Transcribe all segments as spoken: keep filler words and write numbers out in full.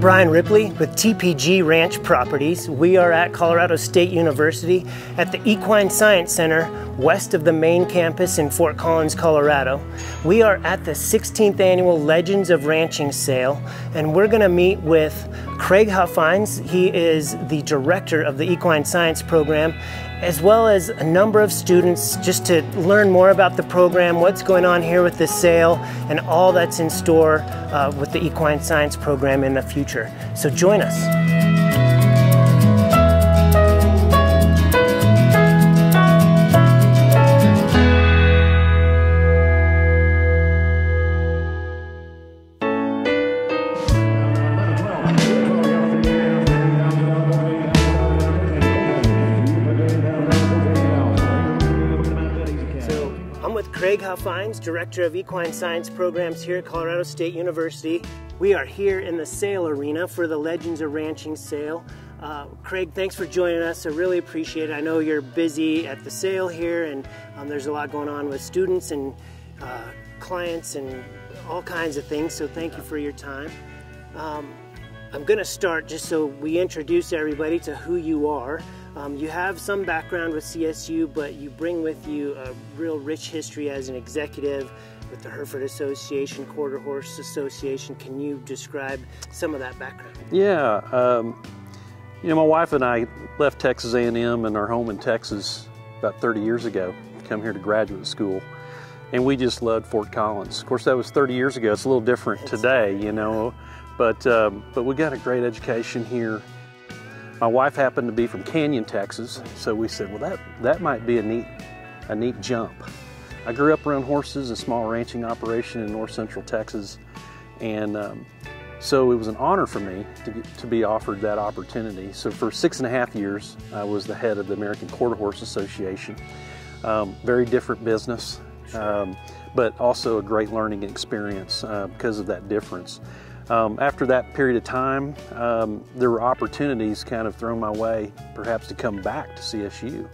I'm Brian Ripley with T P G Ranch Properties. We are at Colorado State University at the Equine Science Center west of the main campus in Fort Collins, Colorado. We are at the sixteenth annual Legends of Ranching Sale, and we're going to meet with Craig Huffhines. He is the director of the Equine Science program, as well as a number of students, just to learn more about the program, what's going on here with this sale, and all that's in store uh, with the Equine Science program in the future. So join us. Craig Huffhines, Director of Equine Science Programs here at Colorado State University. We are here in the sale arena for the Legends of Ranching Sale. Uh, Craig, thanks for joining us. I really appreciate it. I know you're busy at the sale here, and um, there's a lot going on with students and uh, clients and all kinds of things, so thank you for your time. Um, I'm going to start just so we introduce everybody to who you are. Um, you have some background with C S U, but you bring with you a real rich history as an executive with the Hereford Association, Quarter Horse Association. Can you describe some of that background? Yeah, um, you know, my wife and I left Texas A and M and our home in Texas about thirty years ago to come here to graduate school, and we just loved Fort Collins. Of course, that was thirty years ago. It's a little different it's today, you know, but, um, but we got a great education here. My wife happened to be from Canyon, Texas, so we said, well, that, that might be a neat, a neat jump. I grew up around horses, a small ranching operation in North Central Texas, and um, so it was an honor for me to, get, to be offered that opportunity. So for six and a half years, I was the head of the American Quarter Horse Association. Um, very different business, um, but also a great learning experience uh, because of that difference. Um, after that period of time, um, there were opportunities kind of thrown my way, perhaps to come back to C S U.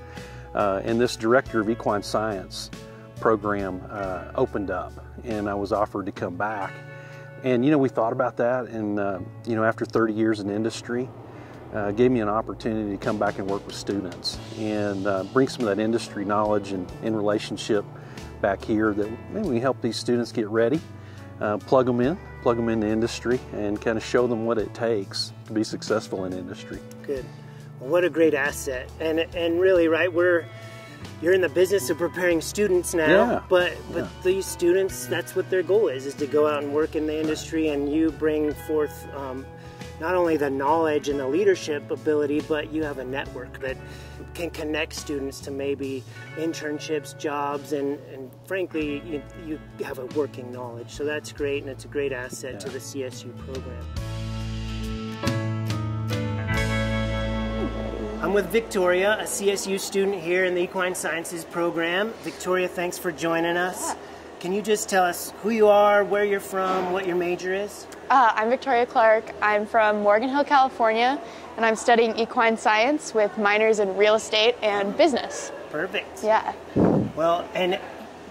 Uh, and this director of equine science program uh, opened up, and I was offered to come back. And, you know, we thought about that, and, uh, you know, after thirty years in industry, uh, gave me an opportunity to come back and work with students and uh, bring some of that industry knowledge and, and relationship back here that maybe we help these students get ready, uh, plug them in. plug them into industry and kind of show them what it takes to be successful in industry. Good. Well, what a great asset. And and really, right, we're you're in the business of preparing students now, yeah. but but yeah. these students, that's what their goal is, is to go out and work in the industry, and you bring forth um, not only the knowledge and the leadership ability, but you have a network that can connect students to maybe internships, jobs, and, and frankly, you, you have a working knowledge. So that's great, and it's a great asset yeah. to the C S U program. I'm with Victoria, a C S U student here in the Equine Sciences program. Victoria, thanks for joining us. Yeah. Can you just tell us who you are, where you're from, what your major is? Uh, I'm Victoria Clark. I'm from Morgan Hill, California, and I'm studying equine science with minors in real estate and business. Perfect. Yeah. Well, and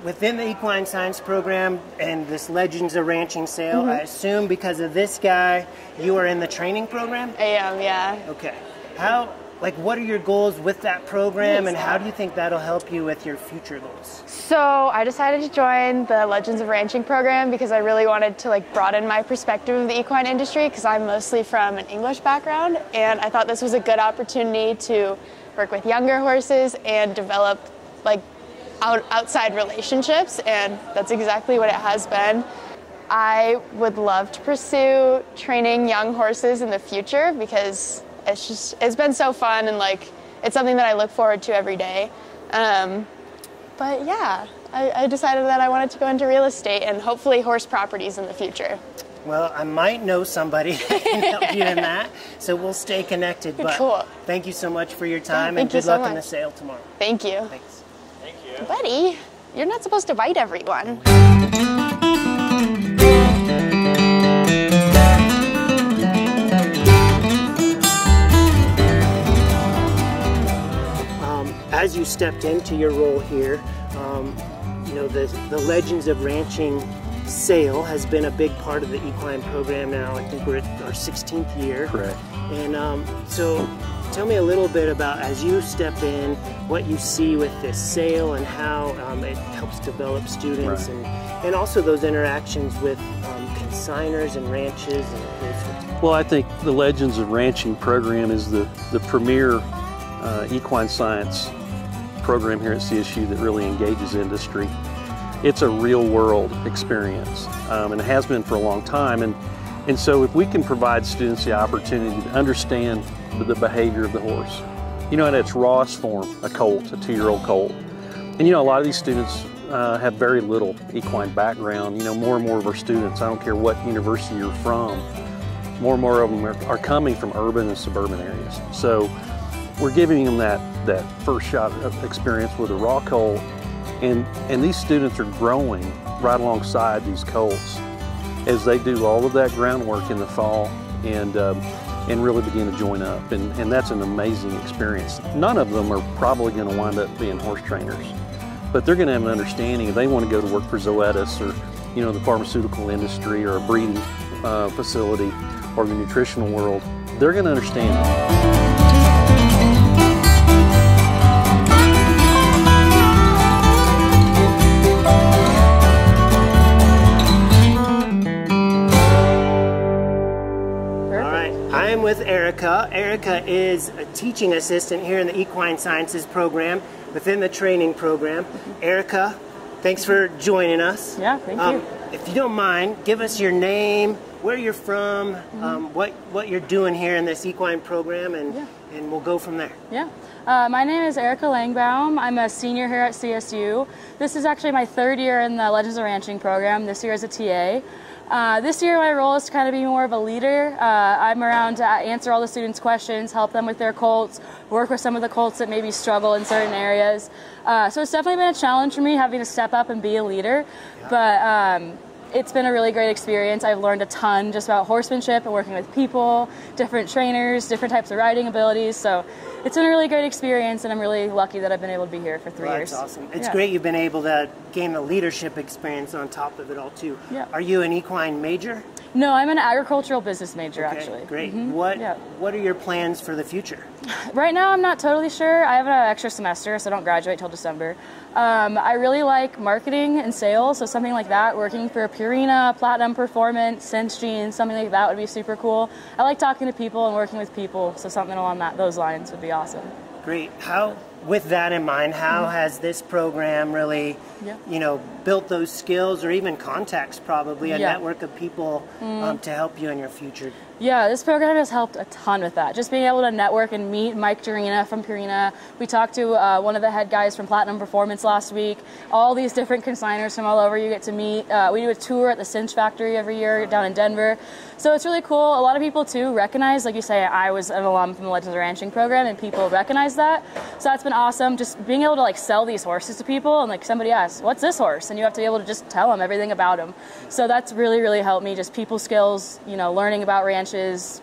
within the equine science program and this Legends of Ranching Sale, mm-hmm. I assume because of this guy, you are in the training program? I am, yeah. Okay. How? Like, what are your goals with that program, and how do you think that'll help you with your future goals? So I decided to join the Legends of Ranching program because I really wanted to like broaden my perspective of the equine industry, because I'm mostly from an English background, and I thought this was a good opportunity to work with younger horses and develop like out, outside relationships, and that's exactly what it has been. I would love to pursue training young horses in the future because It's just, it's been so fun, and like, it's something that I look forward to every day. Um, but yeah, I, I decided that I wanted to go into real estate and hopefully horse properties in the future. Well, I might know somebody that can help you in that, so we'll stay connected. But cool. Thank you so much for your time, yeah, and good so luck much. in the sale tomorrow. Thank you. Thanks. Thank you. Buddy, you're not supposed to bite everyone. As you stepped into your role here, um, you know, the, the Legends of Ranching sale has been a big part of the equine program now. I think we're at our sixteenth year. Correct. And um, so tell me a little bit about, as you step in, what you see with this sale and how um, it helps develop students, right, and, and also those interactions with um, consigners and ranches. And well, I think the Legends of Ranching program is the, the premier uh, equine science program here at C S U that really engages industry. It's a real-world experience, um, and it has been for a long time. And, and so if we can provide students the opportunity to understand the behavior of the horse, you know, in its rawest form, a colt, a two-year-old colt. And, you know, a lot of these students uh, have very little equine background. You know, more and more of our students, I don't care what university you're from, more and more of them are, are coming from urban and suburban areas. So we're giving them that, that first shot of experience with a raw colt. And, and these students are growing right alongside these colts as they do all of that groundwork in the fall and, um, and really begin to join up. And, and that's an amazing experience. None of them are probably going to wind up being horse trainers, but they're going to have an understanding if they want to go to work for Zoetis or, you know, the pharmaceutical industry or a breeding uh, facility or the nutritional world. They're going to understand. With Erica. Erica is a teaching assistant here in the Equine Sciences program within the training program. Erica, thanks for joining us. Yeah, thank um, you. If you don't mind, give us your name, where you're from, mm-hmm. um, what, what you're doing here in this equine program, and, yeah. and we'll go from there. Yeah. Uh, my name is Erica Langbaum. I'm a senior here at C S U. This is actually my third year in the Legends of Ranching program, this year as a T A. Uh, this year my role is to kind of be more of a leader. Uh, I'm around to answer all the students' questions, help them with their colts, work with some of the colts that maybe struggle in certain areas. Uh, so it's definitely been a challenge for me having to step up and be a leader, but um, it's been a really great experience. I've learned a ton just about horsemanship and working with people, different trainers, different types of riding abilities. So it's been a really great experience, and I'm really lucky that I've been able to be here for three well, years. That's awesome. It's yeah. great you've been able to gain the leadership experience on top of it all, too. Yeah. Are you an equine major? No, I'm an agricultural business major, okay, actually. Great. Mm-hmm. What yeah. What are your plans for the future? Right now, I'm not totally sure. I have an extra semester, so I don't graduate till December. Um, I really like marketing and sales, so something like that, working for Purina, Platinum Performance, SensGene, something like that would be super cool. I like talking to people and working with people, so something along that those lines would be awesome. Great. How, with that in mind, how mm-hmm. has this program really, yeah. you know, built those skills or even contacts, probably, a yeah. network of people mm. um, to help you in your future? Yeah, this program has helped a ton with that. Just being able to network and meet Mike Durina from Purina. We talked to uh, one of the head guys from Platinum Performance last week. All these different consigners from all over you get to meet. Uh, we do a tour at the Cinch Factory every year down in Denver. So it's really cool. A lot of people, too, recognize, like you say, I was an alum from the Legends of Ranching program, and people recognize that. So that's been awesome. Just being able to, like, sell these horses to people, and, like, somebody asks, what's this horse? And you have to be able to just tell them everything about them. So that's really, really helped me, just people skills, you know, learning about ranching,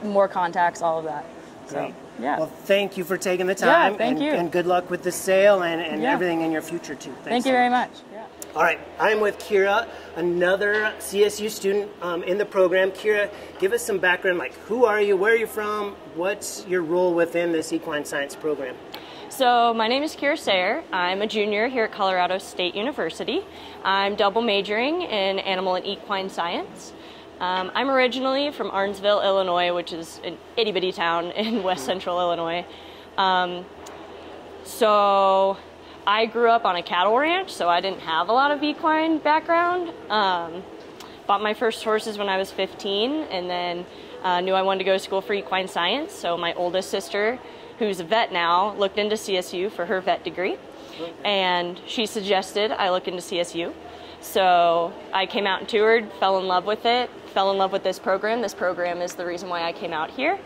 more contacts, all of that. Great. So, yeah. Well, thank you for taking the time. Yeah, thank and, you. And good luck with the sale and, and yeah. everything in your future, too. Thanks thank you so very much. much. Yeah. All right. I'm with Kyra, another C S U student um, in the program. Kyra, give us some background, like who are you, where are you from, what's your role within this equine science program? So my name is Kyra Sayer. I'm a junior here at Colorado State University. I'm double majoring in animal and equine science. Um, I'm originally from Arnsville, Illinois, which is an itty-bitty town in west central Illinois. Um, so I grew up on a cattle ranch, so I didn't have a lot of equine background. Um, bought my first horses when I was fifteen, and then uh, knew I wanted to go to school for equine science. So my oldest sister, who's a vet now, looked into C S U for her vet degree, and she suggested I look into C S U. So I came out and toured, fell in love with it, fell in love with this program. This program is the reason why I came out here.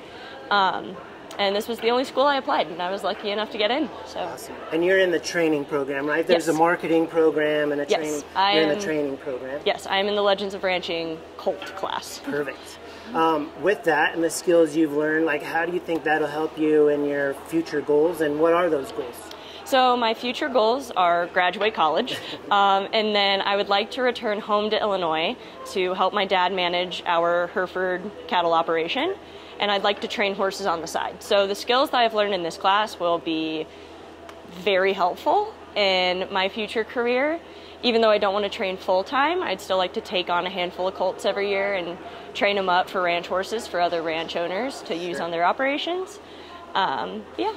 Um, and this was the only school I applied, and I was lucky enough to get in. So. Awesome. And you're in the training program, right? There's yes. a marketing program and a yes, training. I you're am, in the training program. Yes, I am in the Legends of Ranching Colt class. Perfect. Um, with that and the skills you've learned, like how do you think that'll help you in your future goals, and what are those goals? So my future goals are graduate college, um, and then I would like to return home to Illinois to help my dad manage our Hereford cattle operation, and I'd like to train horses on the side. So the skills that I've learned in this class will be very helpful in my future career. Even though I don't want to train full-time, I'd still like to take on a handful of colts every year and train them up for ranch horses for other ranch owners to use sure. on their operations. Um, yeah.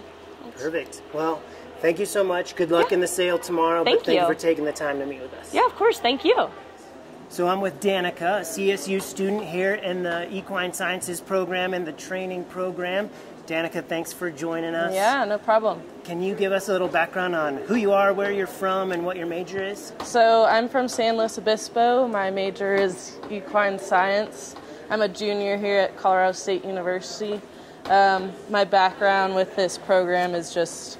Perfect. Well, thank you so much. Good luck yeah. in the sale tomorrow. Thank but thank you. you for taking the time to meet with us. Yeah, of course. Thank you. So I'm with Danica, a C S U student here in the Equine Sciences program and the training program. Danica, thanks for joining us. Yeah, no problem. Can you give us a little background on who you are, where you're from, and what your major is? So I'm from San Luis Obispo. My major is equine science. I'm a junior here at Colorado State University. Um, my background with this program is just,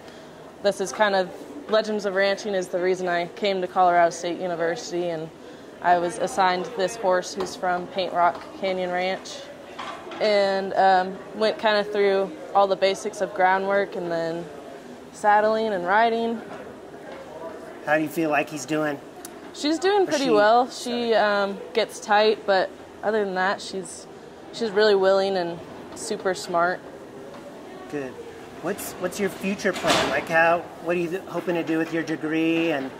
this is kind of, Legends of Ranching is the reason I came to Colorado State University, and I was assigned this horse who's from Paint Rock Canyon Ranch. And um, went kind of through all the basics of groundwork and then saddling and riding. How do you feel like he's doing? She's doing pretty she, well. She um, gets tight, but other than that, she's she's really willing and super smart. Good. What's what's your future plan? Like, how? What are you hoping to do with your degree, and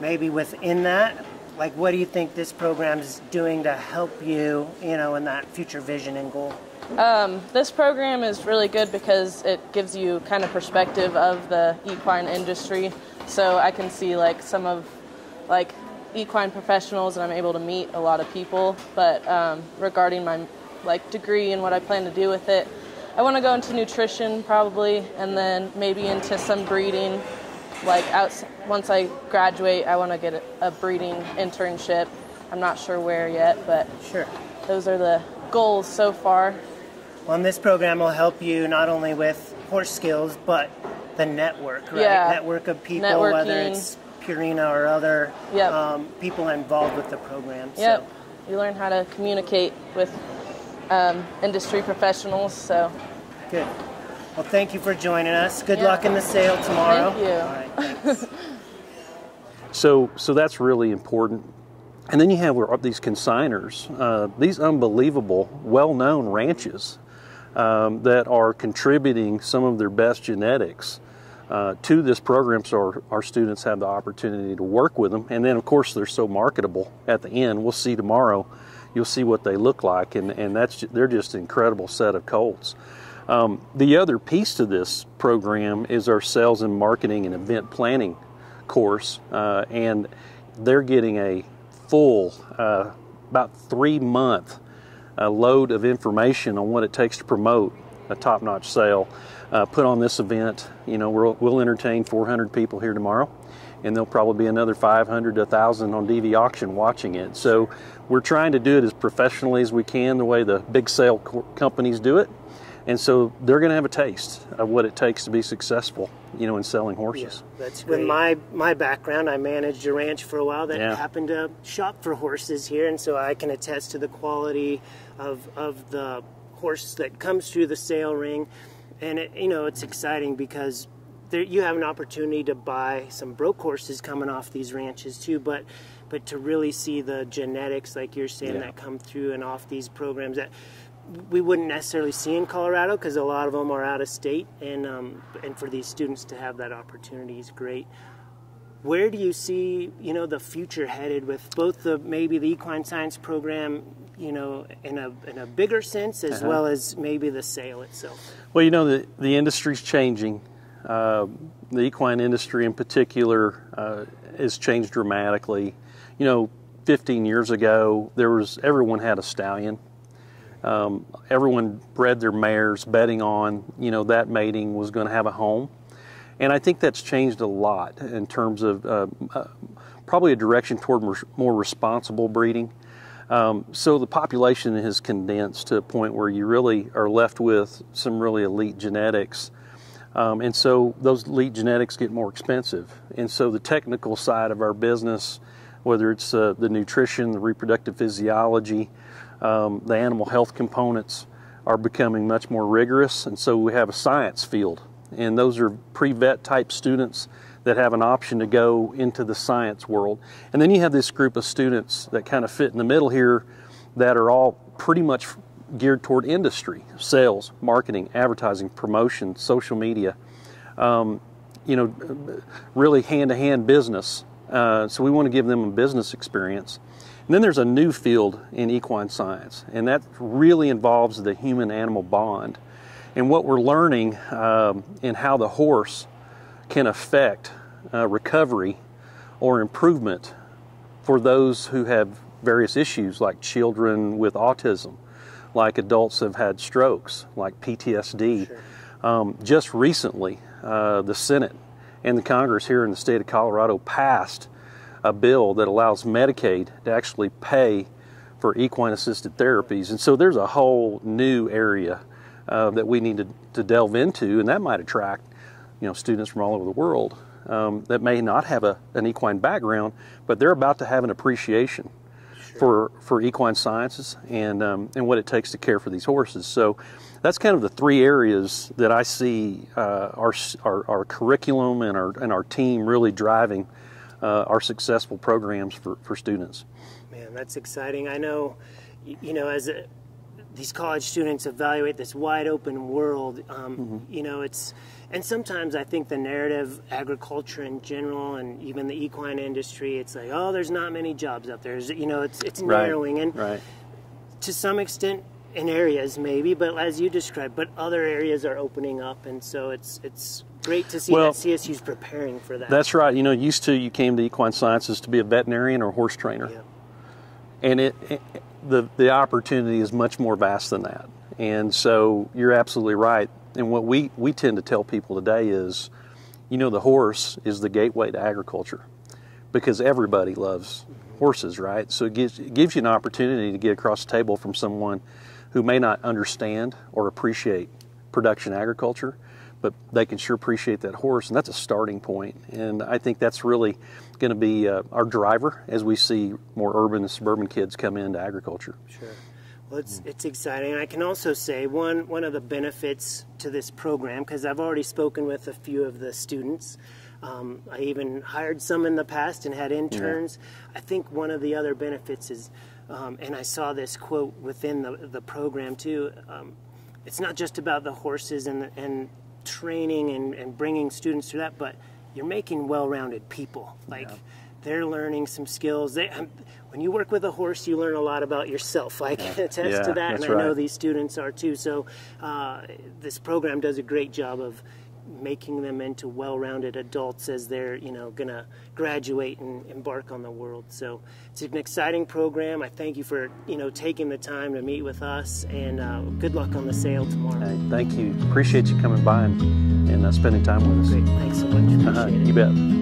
maybe within that? Like, what do you think this program is doing to help you, you know, in that future vision and goal? Um, this program is really good because it gives you kind of perspective of the equine industry. So I can see, like, some of, like, equine professionals, and I'm able to meet a lot of people. But um, regarding my, like, degree and what I plan to do with it, I want to go into nutrition probably, and then maybe into some breeding. Like, out, once I graduate, I want to get a breeding internship. I'm not sure where yet, but sure. those are the goals so far. Well, and this program will help you not only with horse skills, but the network, right? Yeah. Network of people, Networking. whether it's Purina or other yep. um, people involved with the program. So. Yep. You learn how to communicate with um, industry professionals, so. Good. Well, thank you for joining us. Good yeah. luck in the sale tomorrow. Thank you. All right, thanks. so, so that's really important. And then you have these consigners, uh, these unbelievable, well-known ranches um, that are contributing some of their best genetics uh, to this program, so our, our students have the opportunity to work with them. And then, of course, they're so marketable at the end. We'll see tomorrow. You'll see what they look like, and, and that's, they're just an incredible set of colts. Um, the other piece to this program is our sales and marketing and event planning course, uh, and they're getting a full, uh, about three month uh, load of information on what it takes to promote a top-notch sale. Uh, put on this event, you know, we'll, we'll entertain four hundred people here tomorrow, and there'll probably be another five hundred to one thousand on D V Auction watching it. So we're trying to do it as professionally as we can, the way the big sale co- companies do it. And so they're going to have a taste of what it takes to be successful, you know, in selling horses. Yeah, that's great. With my, my background, I managed a ranch for a while that yeah. happened to shop for horses here, and so I can attest to the quality of, of the horse that comes through the sale ring. And, it, you know, it's exciting because there, you have an opportunity to buy some broke horses coming off these ranches too, but but to really see the genetics, like you're saying, yeah. that come through and off these programs that we wouldn't necessarily see in Colorado because a lot of them are out of state, and um, and for these students to have that opportunity is great. Where do you see, you know, the future headed with both the maybe the equine science program, you know, in a in a bigger sense, as uh-huh. well as maybe the sale itself? Well, you know, the the industry's changing. Uh, the equine industry in particular uh, has changed dramatically. You know, fifteen years ago, there was everyone had a stallion. Um, everyone bred their mares, betting on, you know, that mating was going to have a home. And I think that's changed a lot in terms of uh, uh, probably a direction toward more, more responsible breeding. Um, so the population has condensed to a point where you really are left with some really elite genetics. Um, and so those elite genetics get more expensive. And so the technical side of our business, whether it's uh, the nutrition, the reproductive physiology, Um, the animal health components are becoming much more rigorous, and so we have a science field and those are pre-vet type students that have an option to go into the science world. And then you have this group of students that kind of fit in the middle here that are all pretty much geared toward industry, sales, marketing, advertising, promotion, social media, um, you know, really hand-to-hand business. Uh, so we want to give them a business experience. And then there's a new field in equine science, and that really involves the human-animal bond. And what we're learning um, in how the horse can affect uh, recovery or improvement for those who have various issues, like children with autism, like adults have had strokes, like P T S D. Sure. Um, just recently, uh, the Senate and the Congress here in the state of Colorado passed a bill that allows Medicaid to actually pay for equine-assisted therapies. And so there's a whole new area uh, that we need to, to delve into, and that might attract, you know, students from all over the world um, that may not have a, an equine background, but they're about to have an appreciation for, for equine sciences and, um, and what it takes to care for these horses. So that's kind of the three areas that I see uh, our, our, our curriculum and our, and our team really driving uh, our successful programs for, for students. Man, that's exciting. I know, you know, as a, these college students evaluate this wide open world, um, mm-hmm. you know, it's, and sometimes I think the narrative, agriculture in general, and even the equine industry, it's like, oh, there's not many jobs out there. You know, it's it's narrowing, right. and right. to some extent, in areas maybe, but as you described, but other areas are opening up, and so it's it's great to see well, that C S U's preparing for that. That's right. You know, used to you came to equine sciences to be a veterinarian or a horse trainer, yeah. and it, it the the opportunity is much more vast than that. And so you're absolutely right. And what we, we tend to tell people today is, you know, the horse is the gateway to agriculture because everybody loves horses, right? So it gives, it gives you an opportunity to get across the table from someone who may not understand or appreciate production agriculture, but they can sure appreciate that horse, and that's a starting point. And I think that's really going to be uh, our driver as we see more urban and suburban kids come into agriculture. Sure. Well, it's, it's exciting. And I can also say one, one of the benefits to this program, because I've already spoken with a few of the students. Um, I even hired some in the past and had interns. Yeah. I think one of the other benefits is, um, and I saw this quote within the, the program too, um, it's not just about the horses and, and training and, and bringing students through that, but you're making well-rounded people. Like. Yeah. They're learning some skills. They, um, when you work with a horse, you learn a lot about yourself. I can attest yeah, to that, and I right. know these students are too. So uh, this program does a great job of making them into well-rounded adults as they're, you know, going to graduate and embark on the world. So it's an exciting program. I thank you for, you know, taking the time to meet with us, and uh, good luck on the sale tomorrow. Hey, thank you. Appreciate you coming by and, and uh, spending time with us. Great. Thanks so much. Uh-huh. You bet.